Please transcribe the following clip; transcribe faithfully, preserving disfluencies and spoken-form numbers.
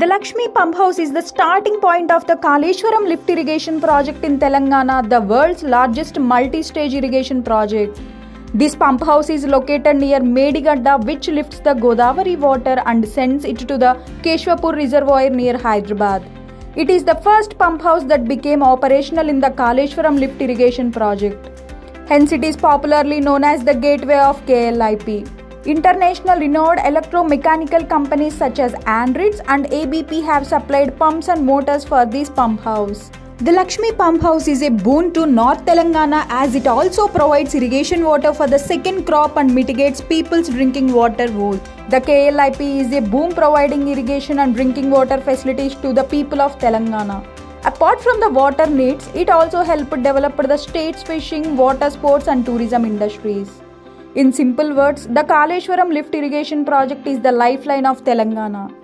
The Lakshmi Pump House is the starting point of the Kaleshwaram Lift Irrigation Project in Telangana, the world's largest multi-stage irrigation project. This pump house is located near Medigadda, which lifts the Godavari water and sends it to the Keshwapur reservoir near Hyderabad. It is the first pump house that became operational in the Kaleshwaram Lift Irrigation Project. Hence, it is popularly known as the gateway of K L I P. International renowned electromechanical companies such as Andritz and A B P have supplied pumps and motors for this pump house. The Lakshmi Pump House is a boon to North Telangana as it also provides irrigation water for the second crop and mitigates people's drinking water woes. The K L I P is a boom providing irrigation and drinking water facilities to the people of Telangana. Apart from the water needs, it also helped develop the state's fishing, water sports and tourism industries. In simple words, the Kaleshwaram Lift Irrigation Project is the lifeline of Telangana.